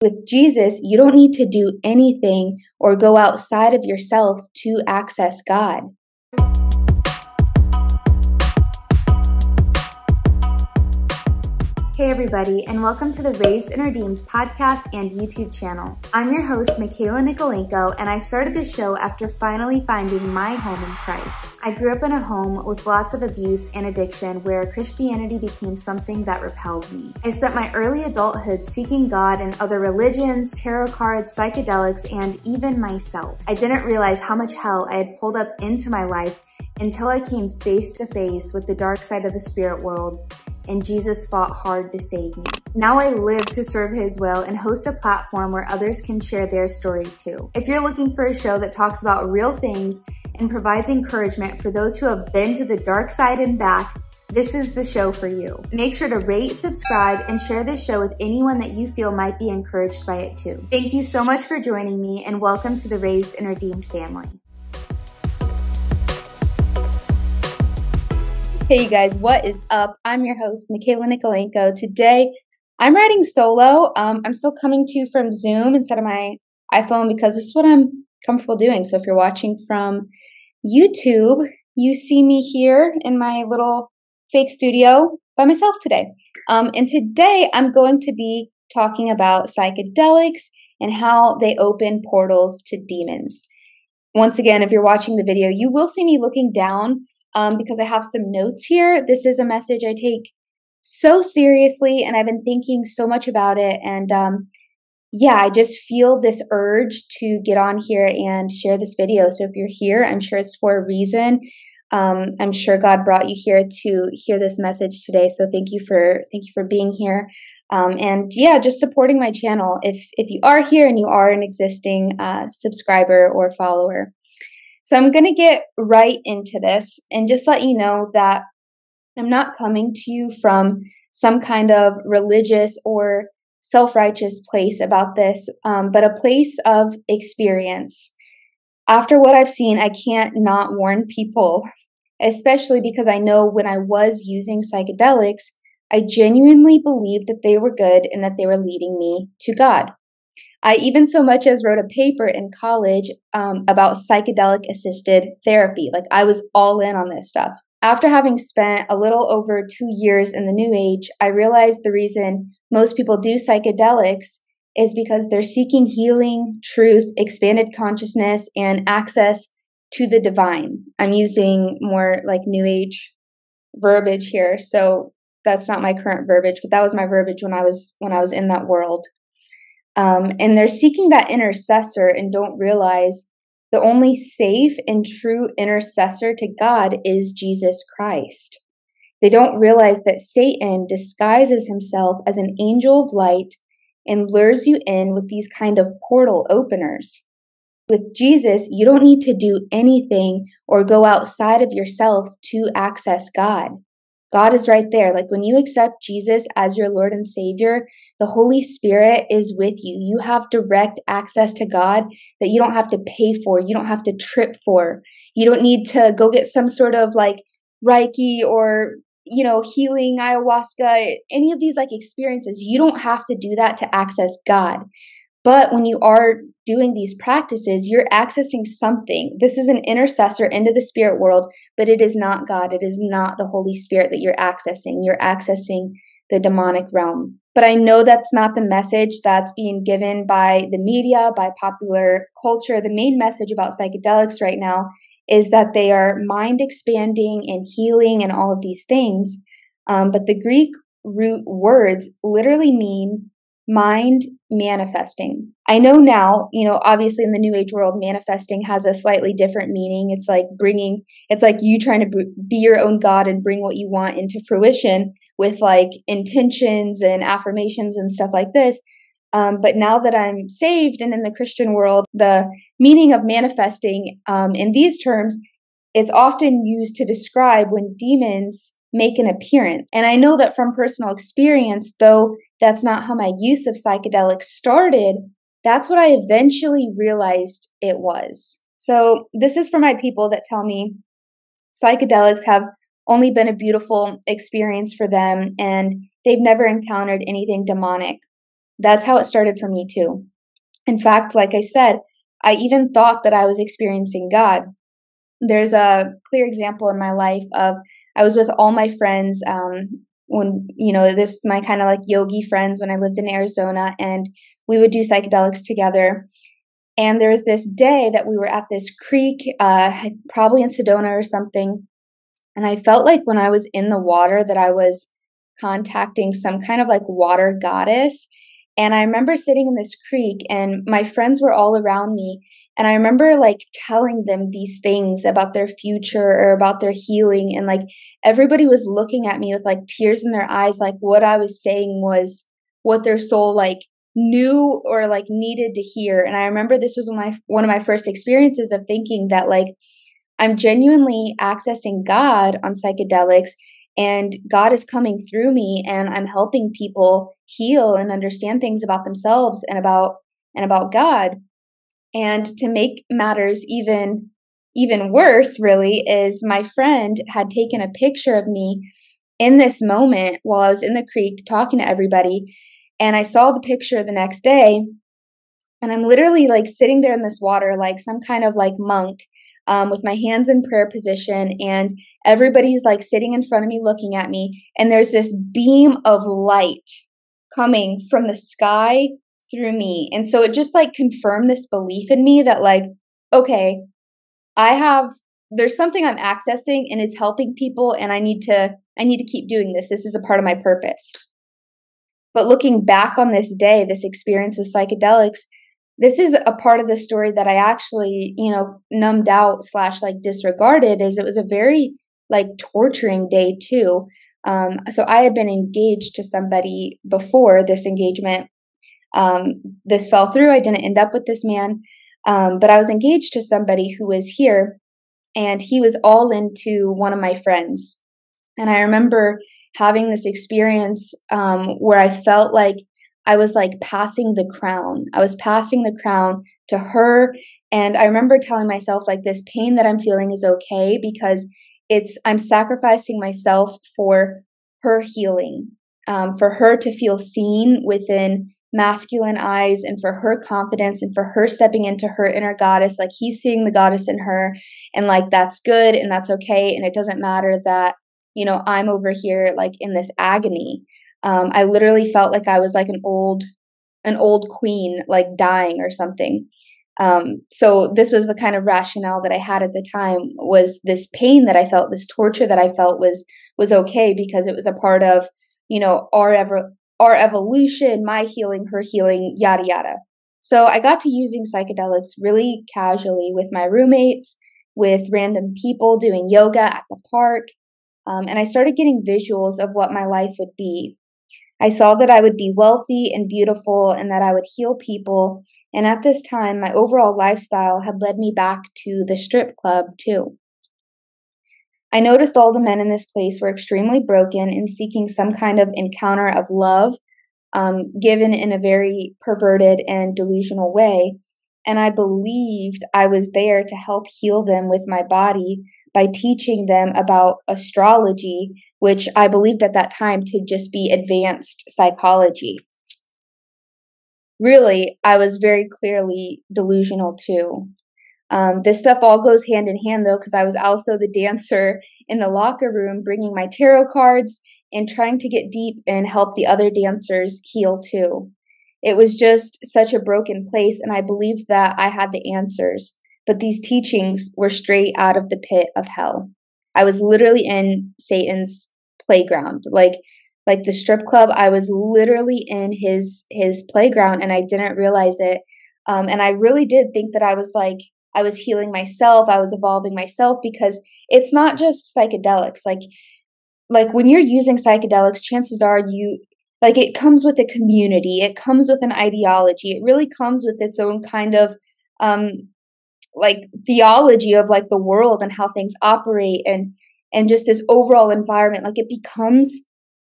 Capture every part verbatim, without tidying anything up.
With Jesus, you don't need to do anything or go outside of yourself to access God. Hey everybody, and welcome to the Raised and Redeemed podcast and YouTube channel. I'm your host, Michaela Nikolaenko, and I started this show after finally finding my home in Christ. I grew up in a home with lots of abuse and addiction where Christianity became something that repelled me. I spent my early adulthood seeking God in other religions, tarot cards, psychedelics, and even myself. I didn't realize how much hell I had pulled up into my life until I came face to face with the dark side of the spirit world, and Jesus fought hard to save me. Now I live to serve His will and host a platform where others can share their story too. If you're looking for a show that talks about real things and provides encouragement for those who have been to the dark side and back, this is the show for you. Make sure to rate, subscribe, and share this show with anyone that you feel might be encouraged by it too. Thank you so much for joining me, and welcome to the Raised and Redeemed family. Hey you guys, what is up? I'm your host, Michaela Nikolaenko. Today, I'm riding solo. Um, I'm still coming to you from Zoom instead of my iPhone because this is what I'm comfortable doing. So if you're watching from YouTube, you see me here in my little fake studio by myself today. Um, and today, I'm going to be talking about psychedelics and how they open portals to demons. Once again, if you're watching the video, you will see me looking down Um, because I have some notes here. This is a message I take so seriously, and I've been thinking so much about it. And um, yeah, I just feel this urge to get on here and share this video. So if you're here, I'm sure it's for a reason. Um, I'm sure God brought you here to hear this message today. So thank you for thank you for being here. Um, and yeah, just supporting my channel. If if you are here and you are an existing uh, subscriber or follower. So I'm going to get right into this and just let you know that I'm not coming to you from some kind of religious or self-righteous place about this, um, but a place of experience. After what I've seen, I can't not warn people, especially because I know when I was using psychedelics, I genuinely believed that they were good and that they were leading me to God. I even so much as wrote a paper in college um, about psychedelic-assisted therapy. Like, I was all in on this stuff. After having spent a little over two years in the New Age, I realized the reason most people do psychedelics is because they're seeking healing, truth, expanded consciousness, and access to the divine. I'm using more like New Age verbiage here, so that's not my current verbiage, but that was my verbiage when I was when I was in that world. Um, and they're seeking that intercessor and don't realize the only safe and true intercessor to God is Jesus Christ. They don't realize that Satan disguises himself as an angel of light and lures you in with these kind of portal openers. With Jesus, you don't need to do anything or go outside of yourself to access God. God is right there. Like, when you accept Jesus as your Lord and Savior, the Holy Spirit is with you. You have direct access to God that you don't have to pay for. You don't have to trip for. You don't need to go get some sort of like Reiki or, you know, healing ayahuasca, any of these like experiences. You don't have to do that to access God. But when you are doing these practices, you're accessing something. This is an intercessor into the spirit world, but it is not God. It is not the Holy Spirit that you're accessing. You're accessing the demonic realm. But I know that's not the message that's being given by the media, by popular culture. The main message about psychedelics right now is that they are mind expanding and healing and all of these things. Um, but the Greek root words literally mean mind manifesting. I know now, you know, obviously in the New Age world, manifesting has a slightly different meaning. It's like bringing, it's like you trying to be your own God and bring what you want into fruition with like intentions and affirmations and stuff like this. Um, but now that I'm saved and in the Christian world, the meaning of manifesting um, in these terms, it's often used to describe when demons make an appearance. And I know that from personal experience, though, that's not how my use of psychedelics started. That's what I eventually realized it was. So this is for my people that tell me psychedelics have only been a beautiful experience for them and they've never encountered anything demonic. That's how it started for me too. In fact, like I said, I even thought that I was experiencing God. There's a clear example in my life of I was with all my friends um, when, you know, this is my kind of like yogi friends when I lived in Arizona, and we would do psychedelics together. And there was this day that we were at this creek, uh, probably in Sedona or something. And I felt like when I was in the water that I was contacting some kind of like water goddess. And I remember sitting in this creek and my friends were all around me. And I remember like telling them these things about their future or about their healing. And like everybody was looking at me with like tears in their eyes. Like what I was saying was what their soul like knew or like needed to hear. And I remember this was my, one of my first experiences of thinking that like I'm genuinely accessing God on psychedelics and God is coming through me and I'm helping people heal and understand things about themselves and about and about God. And to make matters even, even worse, really, is my friend had taken a picture of me in this moment while I was in the creek talking to everybody. And I saw the picture the next day. And I'm literally like sitting there in this water like some kind of like monk um, with my hands in prayer position. And everybody's like sitting in front of me looking at me. And there's this beam of light coming from the sky through me. And so it just like confirmed this belief in me that like, okay, I have, there's something I'm accessing and it's helping people. And I need to, I need to keep doing this. This is a part of my purpose. But looking back on this day, this experience with psychedelics, this is a part of the story that I actually, you know, numbed out slash like disregarded, is it was a very like torturing day too. Um, so I had been engaged to somebody before this engagement. Um, this fell through. I didn't end up with this man. Um, but I was engaged to somebody who was here, and he was all into one of my friends. And I remember having this experience, um, where I felt like I was like passing the crown. I was passing the crown to her. And I remember telling myself like this pain that I'm feeling is okay because it's, I'm sacrificing myself for her healing, um, for her to feel seen within masculine eyes and for her confidence and for her stepping into her inner goddess, like he's seeing the goddess in her, and like that's good and that's okay, and it doesn't matter that, you know, I'm over here like in this agony. Um, I literally felt like I was like an old, an old queen like dying or something. Um, so this was the kind of rationale that I had at the time, was this pain that I felt, this torture that I felt was was okay because it was a part of, you know, our ever. our evolution, my healing, her healing, yada, yada. So I got to using psychedelics really casually with my roommates, with random people, doing yoga at the park. Um, and I started getting visuals of what my life would be. I saw that I would be wealthy and beautiful and that I would heal people. And at this time, my overall lifestyle had led me back to the strip club too. I noticed all the men in this place were extremely broken and seeking some kind of encounter of love, um, given in a very perverted and delusional way. And I believed I was there to help heal them with my body by teaching them about astrology, which I believed at that time to just be advanced psychology. Really, I was very clearly delusional too. Um, this stuff all goes hand in hand, though, because I was also the dancer in the locker room, bringing my tarot cards and trying to get deep and help the other dancers heal, too. It was just such a broken place, and I believed that I had the answers. But these teachings were straight out of the pit of hell. I was literally in Satan's playground. Like like the strip club, I was literally in his, his playground, and I didn't realize it. Um, and I really did think that I was like, I was healing myself. I was evolving myself, because it's not just psychedelics. Like, like when you're using psychedelics, chances are you, like it comes with a community. It comes with an ideology. It really comes with its own kind of um, like theology of like the world and how things operate and, and just this overall environment. Like it becomes,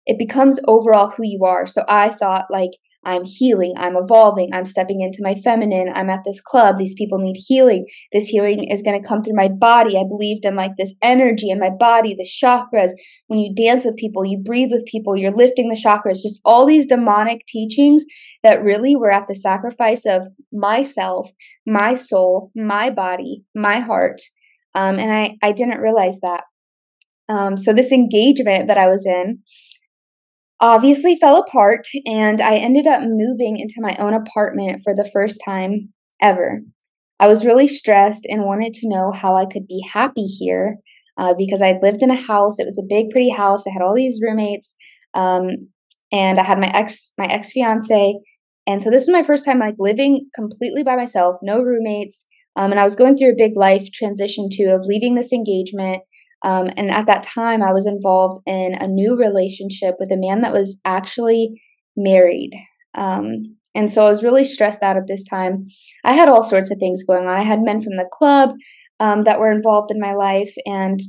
it becomes overall who you are. So I thought like, I'm healing, I'm evolving, I'm stepping into my feminine, I'm at this club, these people need healing, this healing is going to come through my body. I believed in like this energy in my body, the chakras. When you dance with people, you breathe with people, you're lifting the chakras, just all these demonic teachings that really were at the sacrifice of myself, my soul, my body, my heart. Um, and I, I didn't realize that. Um, so this engagement that I was in obviously fell apart, and I ended up moving into my own apartment for the first time ever. I was really stressed and wanted to know how I could be happy here uh, because I lived in a house. It was a big, pretty house. I had all these roommates, um, and I had my ex, my ex-fiance. And so this was my first time like living completely by myself, no roommates. Um, and I was going through a big life transition too of leaving this engagement. Um, and at that time, I was involved in a new relationship with a man that was actually married. Um, and so I was really stressed out at this time. I had all sorts of things going on. I had men from the club um, that were involved in my life, and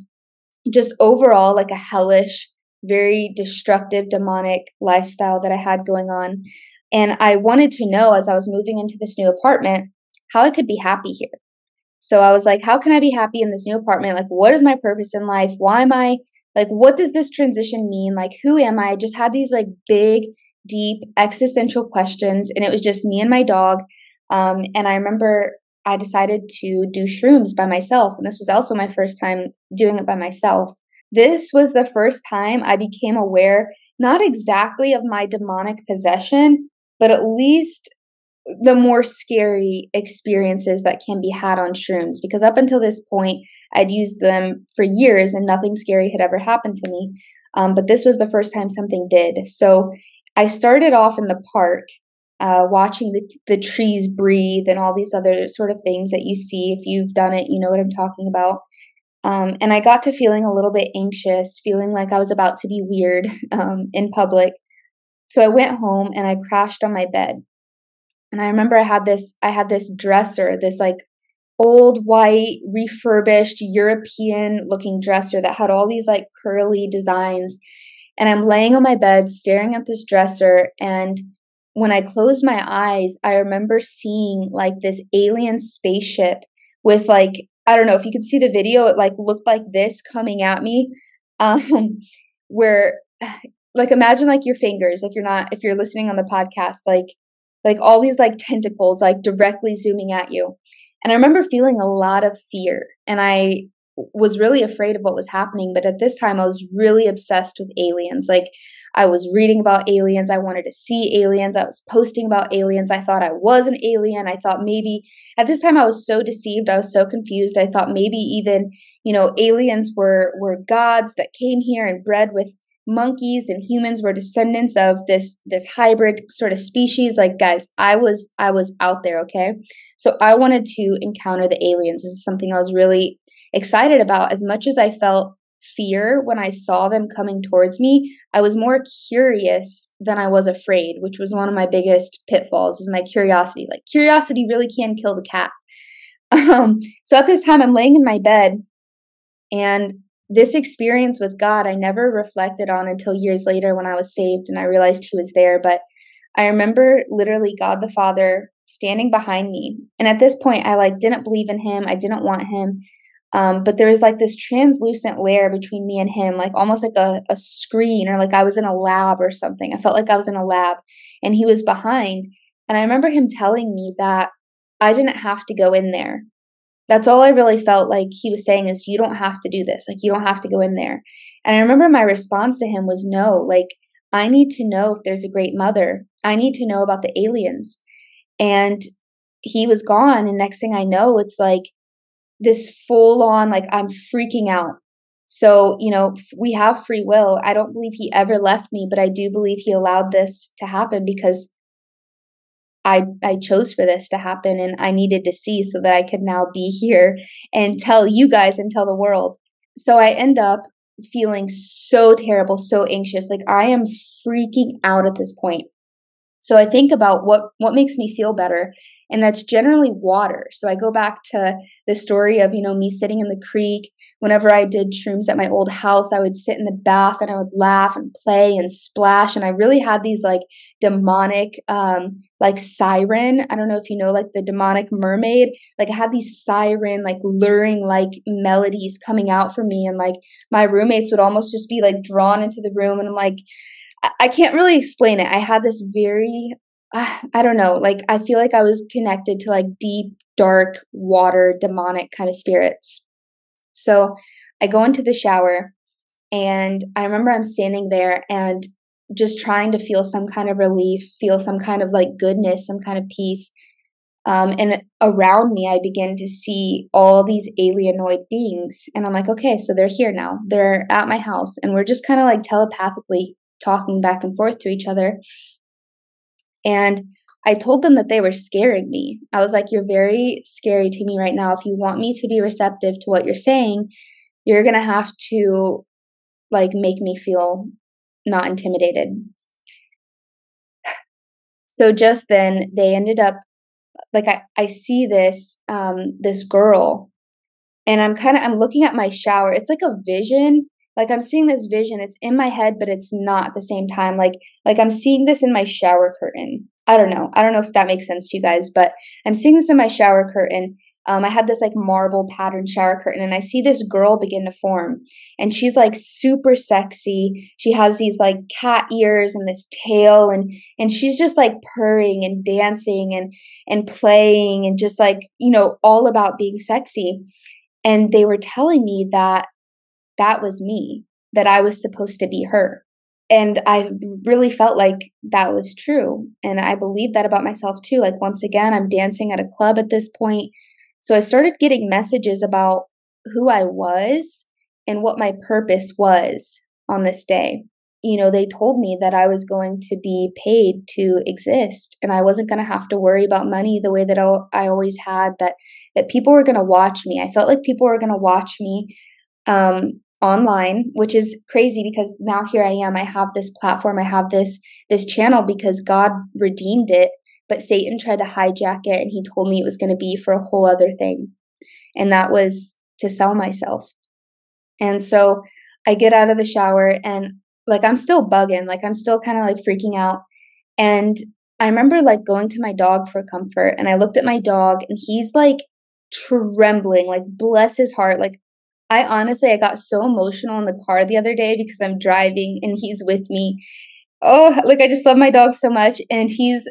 just overall like a hellish, very destructive, demonic lifestyle that I had going on. And I wanted to know, as I was moving into this new apartment, how I could be happy here. So I was like, how can I be happy in this new apartment? Like, what is my purpose in life? Why am I, like, what does this transition mean? Like, who am I? I just had these like big, deep existential questions, and it was just me and my dog. Um, and I remember I decided to do shrooms by myself. And this was also my first time doing it by myself. This was the first time I became aware, not exactly of my demonic possession, but at least the more scary experiences that can be had on shrooms, because up until this point, I'd used them for years and nothing scary had ever happened to me. Um, but this was the first time something did. So I started off in the park, uh, watching the, the trees breathe and all these other sort of things that you see. If you've done it, you know what I'm talking about. Um, and I got to feeling a little bit anxious, feeling like I was about to be weird um, in public. So I went home and I crashed on my bed. And I remember I had this, I had this dresser, this like old white refurbished European looking dresser that had all these like curly designs. And I'm laying on my bed staring at this dresser. And when I closed my eyes, I remember seeing like this alien spaceship with like, I don't know if you could see the video, it like looked like this coming at me, um, where like, imagine like your fingers, if you're not, if you're listening on the podcast, like, like all these like tentacles, like directly zooming at you. And I remember feeling a lot of fear, and I was really afraid of what was happening. But at this time I was really obsessed with aliens. Like I was reading about aliens. I wanted to see aliens. I was posting about aliens. I thought I was an alien. I thought maybe at this time I was so deceived. I was so confused. I thought maybe even, you know, aliens were, were gods that came here and bred with monkeys, and humans were descendants of this this hybrid sort of species. Like guys, I was I was out there, okay? So I wanted to encounter the aliens. This is something I was really excited about. As much as I felt fear when I saw them coming towards me, I was more curious than I was afraid, which was one of my biggest pitfalls, is my curiosity. Like curiosity really can kill the cat. Um, so at this time I'm laying in my bed, and this experience with God, I never reflected on until years later when I was saved and I realized he was there. But I remember literally God the Father standing behind me. And at this point, I like didn't believe in him. I didn't want him. Um, but there was like this translucent layer between me and him, like almost like a, a screen, or like I was in a lab or something. I felt like I was in a lab and he was behind. And I remember him telling me that I didn't have to go in there. That's all I really felt like he was saying, is you don't have to do this. Like you don't have to go in there. And I remember my response to him was no, like I need to know if there's a great mother. I need to know about the aliens. And he was gone. And next thing I know, it's like this full on, like I'm freaking out. So, you know, we have free will. I don't believe he ever left me, but I do believe he allowed this to happen because I, I chose for this to happen, and I needed to see so that I could now be here and tell you guys and tell the world. So I end up feeling so terrible, so anxious. Like I am freaking out at this point. So I think about what, what makes me feel better, and that's generally water. So I go back to the story of, you know, me sitting in the creek. Whenever I did shrooms at my old house, I would sit in the bath and I would laugh and play and splash. And I really had these like demonic, um, like siren. I don't know if you know, like the demonic mermaid, like I had these siren, like luring, like melodies coming out for me. And like my roommates would almost just be like drawn into the room. And I'm like, I, I can't really explain it. I had this very, uh, I don't know, like, I feel like I was connected to like deep, dark water, demonic kind of spirits. So I go into the shower, and I remember I'm standing there and just trying to feel some kind of relief, feel some kind of like goodness, some kind of peace. Um, and around me, I begin to see all these alienoid beings. And I'm like, okay, so they're here now. They're at my house. And we're just kind of like telepathically talking back and forth to each other. And I told them that they were scaring me. I was like, you're very scary to me right now. If you want me to be receptive to what you're saying, you're going to have to like make me feel not intimidated. So just then they ended up like, I, I see this, um, this girl, and I'm kind of, I'm looking at my shower. It's like a vision. Like I'm seeing this vision. It's in my head, but it's not at the same time. Like, like I'm seeing this in my shower curtain. I don't know. I don't know if that makes sense to you guys, but I'm seeing this in my shower curtain. Um, I had this like marble pattern shower curtain, and I see this girl begin to form, and she's like super sexy. She has these like cat ears and this tail, and, and she's just like purring and dancing and, and playing and just like, you know, all about being sexy. And they were telling me that that was me, that I was supposed to be her. And I really felt like that was true. And I believed that about myself too. Like, once again, I'm dancing at a club at this point. So I started getting messages about who I was and what my purpose was on this day. You know, they told me that I was going to be paid to exist, and I wasn't going to have to worry about money the way that I always had, that, that people were going to watch me. I felt like people were going to watch me. Um, online, which is crazy because now here I am, I have this platform, I have this, this channel because God redeemed it, but Satan tried to hijack it, and he told me it was going to be for a whole other thing. And that was to sell myself. And so I get out of the shower, and like, I'm still bugging, like I'm still kind of like freaking out. And I remember like going to my dog for comfort, and I looked at my dog, and he's like trembling, like bless his heart. Like, I honestly, I got so emotional in the car the other day because I'm driving and he's with me. Oh, like I just love my dog so much. And he's,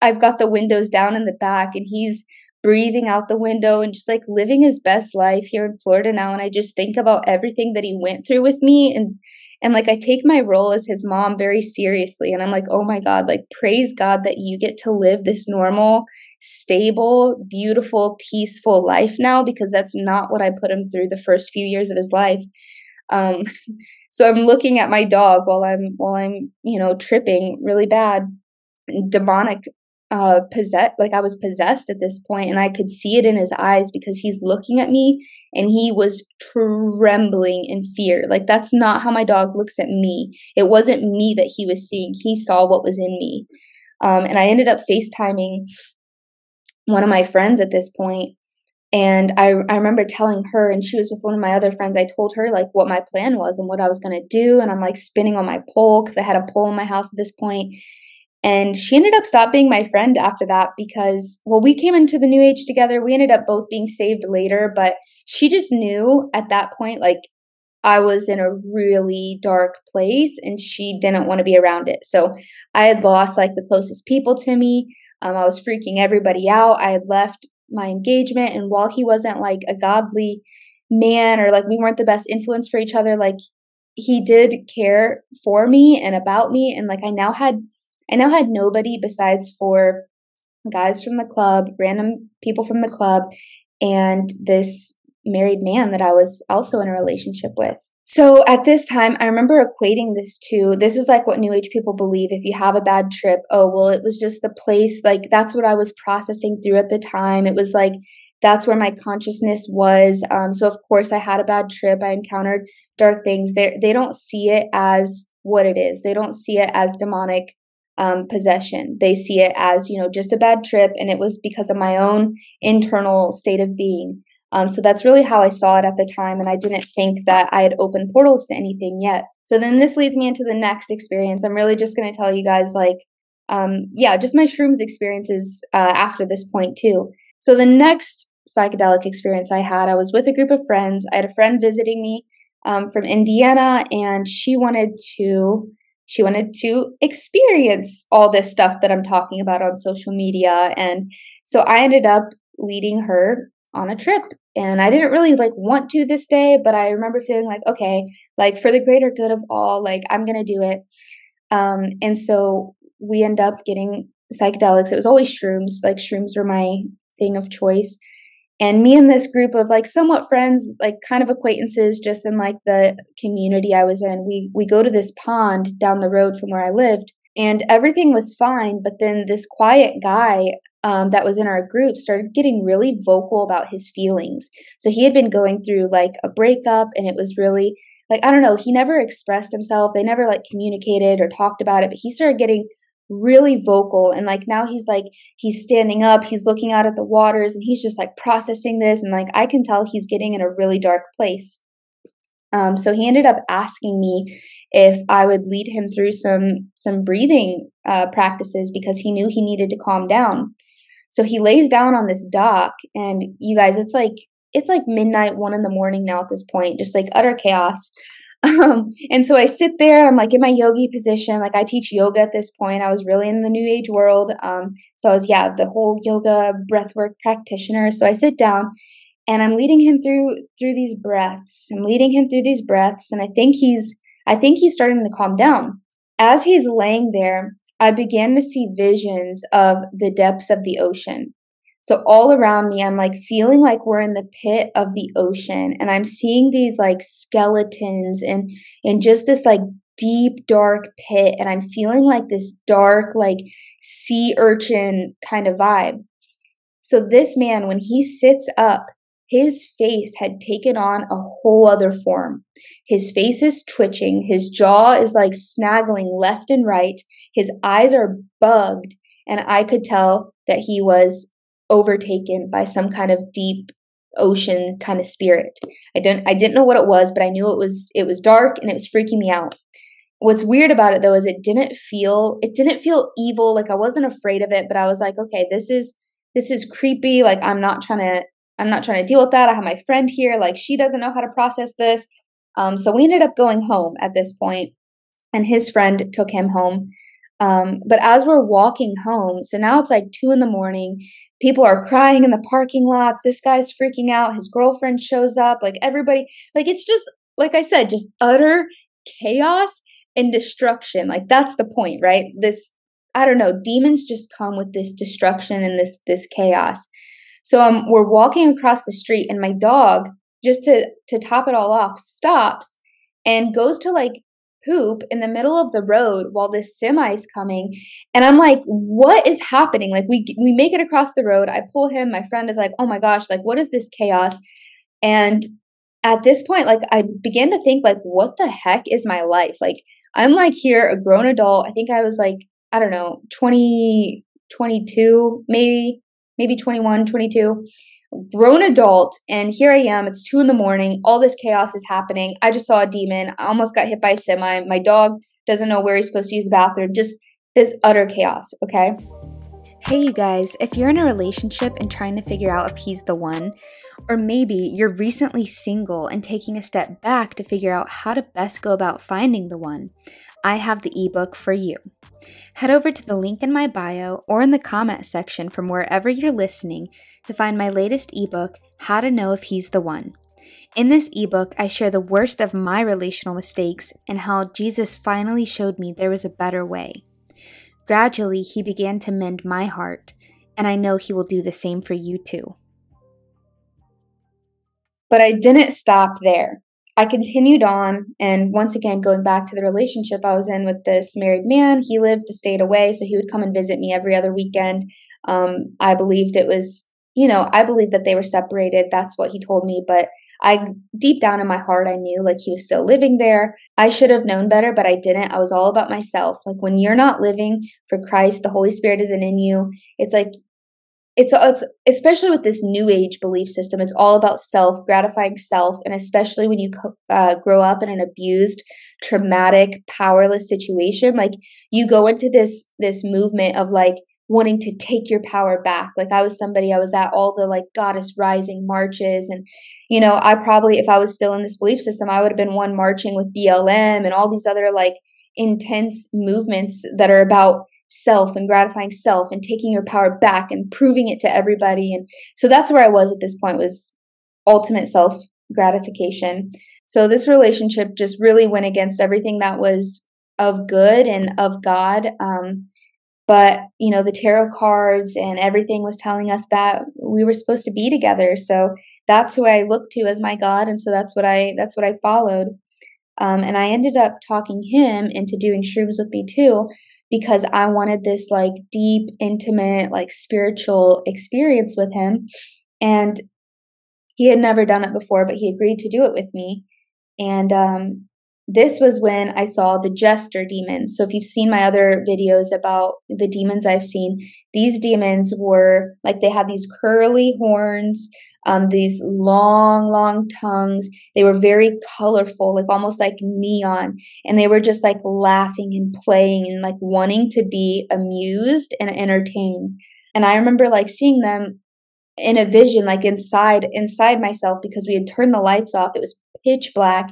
I've got the windows down in the back, and he's breathing out the window and just like living his best life here in Florida now. And I just think about everything that he went through with me. And, and like, I take my role as his mom very seriously. And I'm like, oh my God, like praise God that you get to live this normal, stable, beautiful, peaceful life now, because that's not what I put him through the first few years of his life. Um, so I'm looking at my dog while I'm, while I'm, you know, tripping really bad, demonic, uh, possessed, like I was possessed at this point, and I could see it in his eyes because he's looking at me and he was trembling in fear. Like, that's not how my dog looks at me. It wasn't me that he was seeing. He saw what was in me. Um, and I ended up FaceTiming one of my friends at this point. And I, I remember telling her, and she was with one of my other friends, I told her like what my plan was and what I was going to do. And I'm like spinning on my pole because I had a pole in my house at this point. And she ended up stopping my friend after that because, well, we came into the new age together. We ended up both being saved later, but she just knew at that point, like I was in a really dark place and she didn't want to be around it. So I had lost like the closest people to me. Um, I was freaking everybody out. I had left my engagement, and while he wasn't like a godly man, or like we weren't the best influence for each other, like he did care for me and about me. And like I now had, I now had nobody besides four guys from the club, random people from the club, and this married man that I was also in a relationship with. So at this time, I remember equating this to, this is like what New Age people believe. If you have a bad trip, oh, well, it was just the place. Like, that's what I was processing through at the time. It was like, that's where my consciousness was. Um, so of course I had a bad trip. I encountered dark things. They, they don't see it as what it is. They don't see it as demonic um, possession. They see it as, you know, just a bad trip, and it was because of my own internal state of being. Um, so that's really how I saw it at the time, and I didn't think that I had opened portals to anything yet. So then this leads me into the next experience. I'm really just going to tell you guys, like, um, yeah, just my shrooms experiences uh, after this point too. So the next psychedelic experience I had, I was with a group of friends. I had a friend visiting me um, from Indiana, and she wanted to she wanted to experience all this stuff that I'm talking about on social media, and so I ended up leading her on a trip. And I didn't really like want to this day, but I remember feeling like, okay, like for the greater good of all, like I'm gonna do it. Um, and so we end up getting psychedelics. It was always shrooms. Like shrooms were my thing of choice. And me and this group of like somewhat friends, like kind of acquaintances, just in like the community I was in, we we go to this pond down the road from where I lived, and everything was fine. But then this quiet guy um, that was in our group started getting really vocal about his feelings. So he had been going through like a breakup, and it was really like, I don't know, he never expressed himself. They never like communicated or talked about it, but he started getting really vocal. And like now he's like, he's standing up, he's looking out at the waters, and he's just like processing this. And like, I can tell he's getting in a really dark place. Um, so he ended up asking me if I would lead him through some, some breathing uh, practices, because he knew he needed to calm down. So he lays down on this dock, and you guys, it's like, it's like midnight, one in the morning now at this point, just like utter chaos. Um, and so I sit there, I'm like in my yogi position. Like I teach yoga at this point. I was really in the new age world. Um, so I was, yeah, the whole yoga breathwork practitioner. So I sit down and I'm leading him through, through these breaths. I'm leading him through these breaths. And I think he's, I think he's starting to calm down. As he's laying there, I began to see visions of the depths of the ocean. So all around me, I'm like feeling like we're in the pit of the ocean, and I'm seeing these like skeletons and, and just this like deep, dark pit. And I'm feeling like this dark, like sea urchin kind of vibe. So this man, when he sits up, his face had taken on a whole other form. His face is twitching. His jaw is like snaggling left and right. His eyes are bugged. And I could tell that he was overtaken by some kind of deep ocean kind of spirit. I don't I didn't know what it was, but I knew it was it was dark, and it was freaking me out. What's weird about it though is it didn't feel it didn't feel evil. Like I wasn't afraid of it, but I was like, okay, this is this is creepy. Like I'm not trying to I'm not trying to deal with that. I have my friend here, like she doesn't know how to process this. Um so we ended up going home at this point, and his friend took him home. Um, but as we're walking home, so now it's like two in the morning, people are crying in the parking lot. This guy's freaking out. His girlfriend shows up, like everybody, like, it's just, like I said, just utter chaos and destruction. Like that's the point, right? This, I don't know, demons just come with this destruction and this, this chaos. So, um, we're walking across the street, and my dog, just to, to top it all off, stops and goes to like poop in the middle of the road while this semi is coming. And I'm like, what is happening? Like we, we make it across the road. I pull him. My friend is like, oh my gosh, like what is this chaos? And at this point, like I began to think like, what the heck is my life? Like I'm like here, a grown adult. I think I was like, I don't know, twenty, twenty-two, maybe, maybe twenty-one, twenty-two, grown adult. And here I am, it's two in the morning. All this chaos is happening. I just saw a demon. I almost got hit by a semi. My dog doesn't know where he's supposed to use the bathroom. Just this utter chaos. Okay. Hey, you guys, if you're in a relationship and trying to figure out if he's the one, or maybe you're recently single and taking a step back to figure out how to best go about finding the one, I have the ebook for you. Head over to the link in my bio or in the comment section from wherever you're listening to find my latest ebook, How to Know If He's the One. In this ebook, I share the worst of my relational mistakes and how Jesus finally showed me there was a better way. Gradually, he began to mend my heart, and I know he will do the same for you too. But I didn't stop there. I continued on, and once again, going back to the relationship I was in with this married man, he lived a state away, so he would come and visit me every other weekend. Um, I believed it was, you know, I believed that they were separated. That's what he told me, but I deep down in my heart, I knew like he was still living there. I should have known better, but I didn't. I was all about myself. Like when you're not living for Christ, the Holy Spirit isn't in you. It's like, it's, it's especially with this new age belief system, it's all about self, gratifying self. And especially when you uh, grow up in an abused, traumatic, powerless situation, like you go into this, this movement of like, wanting to take your power back. Like I was somebody, I was at all the like Goddess Rising marches. And, you know, I probably, if I was still in this belief system, I would have been one marching with B L M and all these other like intense movements that are about self and gratifying self and taking your power back and proving it to everybody. And so that's where I was at this point, was ultimate self gratification. So this relationship just really went against everything that was of good and of God. Um, But, you know, the tarot cards and everything was telling us that we were supposed to be together. So that's who I looked to as my God. And so that's what I that's what I followed. Um, and I ended up talking him into doing shrooms with me, too, because I wanted this like deep, intimate, like spiritual experience with him. And he had never done it before, but he agreed to do it with me. And um this was when I saw the jester demons. So if you've seen my other videos about the demons I've seen, these demons were like, they had these curly horns, um, these long, long tongues. They were very colorful, like almost like neon. And they were just like laughing and playing and like wanting to be amused and entertained. And I remember like seeing them in a vision, like inside, inside myself, because we had turned the lights off. It was pitch black.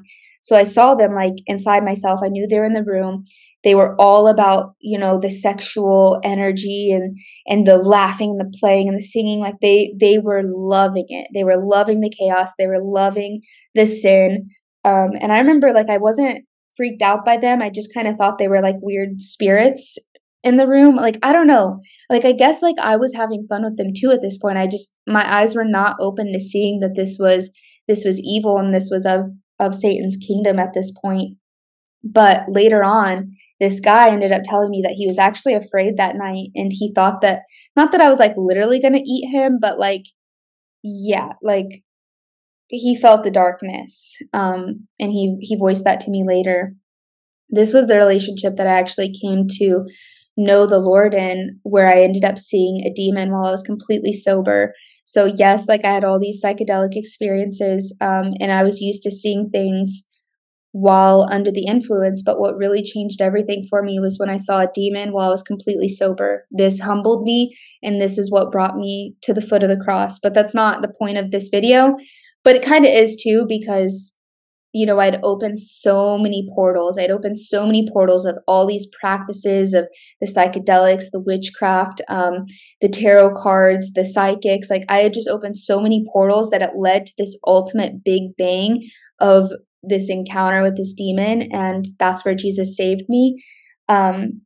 So I saw them like inside myself. I knew they were in the room. They were all about, you know, the sexual energy and, and the laughing and the playing and the singing. Like they, they were loving it. They were loving the chaos. They were loving the sin. Um, and I remember like, I wasn't freaked out by them. I just kind of thought they were like weird spirits in the room. Like, I don't know. Like, I guess like I was having fun with them too at this point. I just, my eyes were not open to seeing that this was, this was evil and this was of, of Satan's kingdom at this point. But later on, this guy ended up telling me that he was actually afraid that night. And he thought that, not that I was like literally going to eat him, but like, yeah, like he felt the darkness. Um, and he, he voiced that to me later. This was the relationship that I actually came to know the Lord in, where I ended up seeing a demon while I was completely sober. So yes, like I had all these psychedelic experiences, um, and I was used to seeing things while under the influence. But what really changed everything for me was when I saw a demon while I was completely sober. This humbled me, and this is what brought me to the foot of the cross. But that's not the point of this video, but it kind of is too, because, you know, I'd opened so many portals. I'd opened so many portals of all these practices of the psychedelics, the witchcraft, um, the tarot cards, the psychics. Like I had just opened so many portals that it led to this ultimate big bang of this encounter with this demon. And that's where Jesus saved me. Um,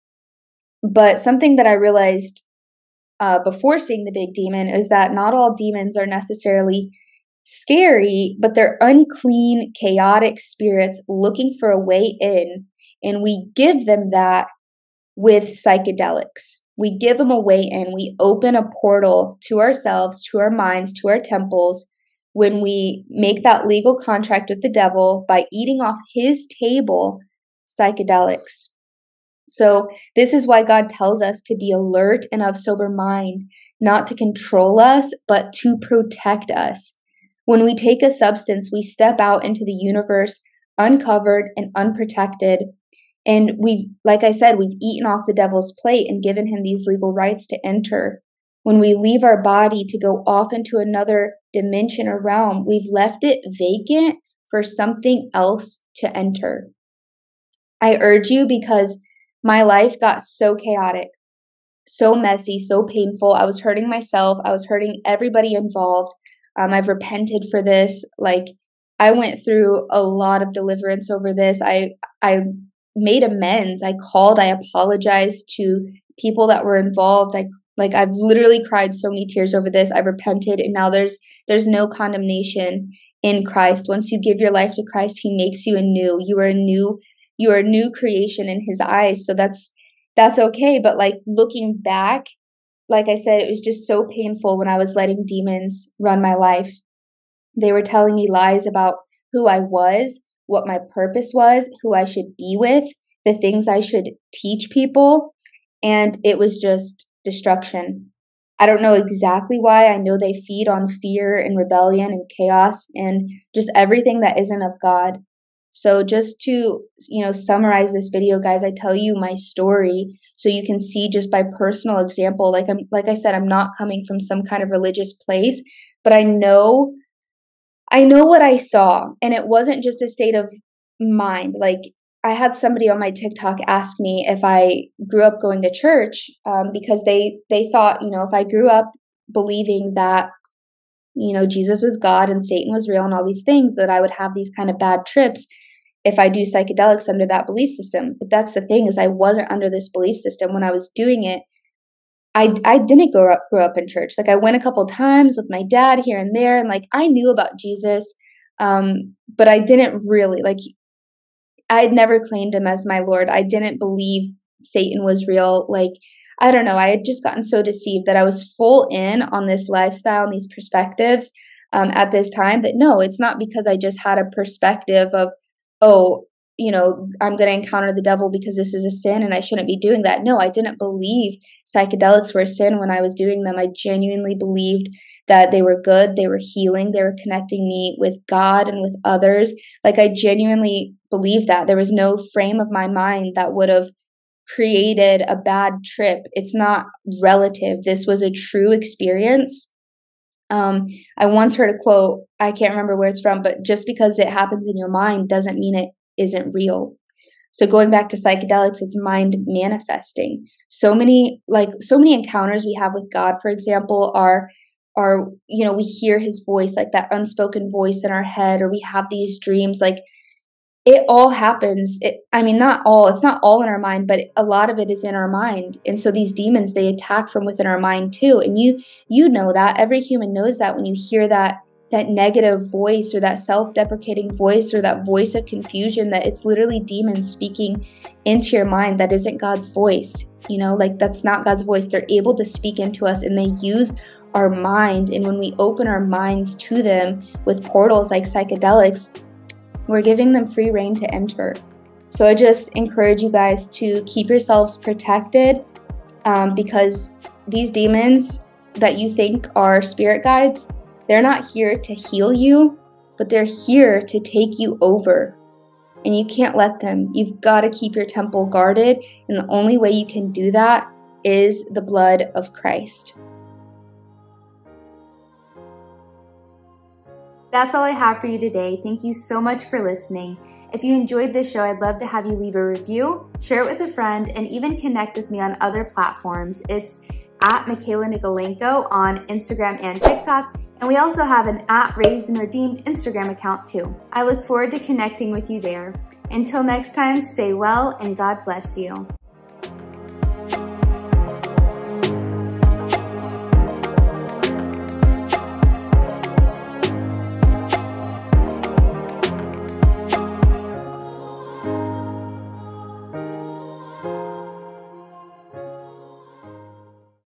but something that I realized uh, before seeing the big demon is that not all demons are necessarily scary, but they're unclean, chaotic spirits looking for a way in. And we give them that with psychedelics. We give them a way in. We open a portal to ourselves, to our minds, to our temples, when we make that legal contract with the devil by eating off his table, psychedelics. So this is why God tells us to be alert and of sober mind, not to control us, but to protect us. When we take a substance, we step out into the universe uncovered and unprotected. And we've, like I said, we've eaten off the devil's plate and given him these legal rights to enter. When we leave our body to go off into another dimension or realm, we've left it vacant for something else to enter. I urge you, because my life got so chaotic, so messy, so painful. I was hurting myself. I was hurting everybody involved. Um, I've repented for this. Like I went through a lot of deliverance over this. I, I made amends. I called, I apologized to people that were involved. I, like I've literally cried so many tears over this. I repented. And now there's, there's no condemnation in Christ. Once you give your life to Christ, he makes you anew. You are a new, you are a new creation in his eyes. So that's, that's okay. But like looking back, like I said, it was just so painful when I was letting demons run my life. They were telling me lies about who I was, what my purpose was, who I should be with, the things I should teach people, and it was just destruction. I don't know exactly why. I know they feed on fear and rebellion and chaos and just everything that isn't of God. So just to, you know, summarize this video, guys, I tell you my story so you can see just by personal example. Like I'm, like I said, I'm not coming from some kind of religious place, but I know, I know what I saw, and it wasn't just a state of mind. Like I had somebody on my TikTok ask me if I grew up going to church um, because they they thought, you know, if I grew up believing that, you know, Jesus was God and Satan was real and all these things, that I would have these kind of bad trips if I do psychedelics under that belief system. But that's the thing, is I wasn't under this belief system when I was doing it. I, I didn't grow up, grow up in church. Like I went a couple times with my dad here and there, and like I knew about Jesus, um, but I didn't really, like I had never claimed him as my Lord. I didn't believe Satan was real. Like, I don't know. I had just gotten so deceived that I was full in on this lifestyle and these perspectives um, at this time that no, it's not because I just had a perspective of, oh, you know, I'm going to encounter the devil because this is a sin and I shouldn't be doing that. No, I didn't believe psychedelics were a sin when I was doing them. I genuinely believed that they were good, they were healing, they were connecting me with God and with others. Like I genuinely believed that. There was no frame of my mind that would have created a bad trip. It's not relative. This was a true experience. Um, I once heard a quote, I can't remember where it's from, but just because it happens in your mind doesn't mean it isn't real. So going back to psychedelics, it's mind manifesting. So many, like so many encounters we have with God, for example, are, are, you know, we hear his voice, like that unspoken voice in our head, or we have these dreams, like it all happens. It, I mean, not all, it's not all in our mind, but a lot of it is in our mind. And so these demons, they attack from within our mind too. And you, you know that, every human knows that when you hear that, that negative voice or that self-deprecating voice or that voice of confusion, that it's literally demons speaking into your mind. That isn't God's voice. You know, like that's not God's voice. They're able to speak into us and they use our mind. And when we open our minds to them with portals like psychedelics, we're giving them free reign to enter. So I just encourage you guys to keep yourselves protected um, because these demons that you think are spirit guides, they're not here to heal you, but they're here to take you over. And you can't let them. You've got to keep your temple guarded. And the only way you can do that is the blood of Christ. That's all I have for you today. Thank you so much for listening. If you enjoyed this show, I'd love to have you leave a review, share it with a friend, and even connect with me on other platforms. It's at Michaela Nikolaenko on Instagram and TikTok. And we also have an at Raised and Redeemed Instagram account too. I look forward to connecting with you there. Until next time, stay well and God bless you.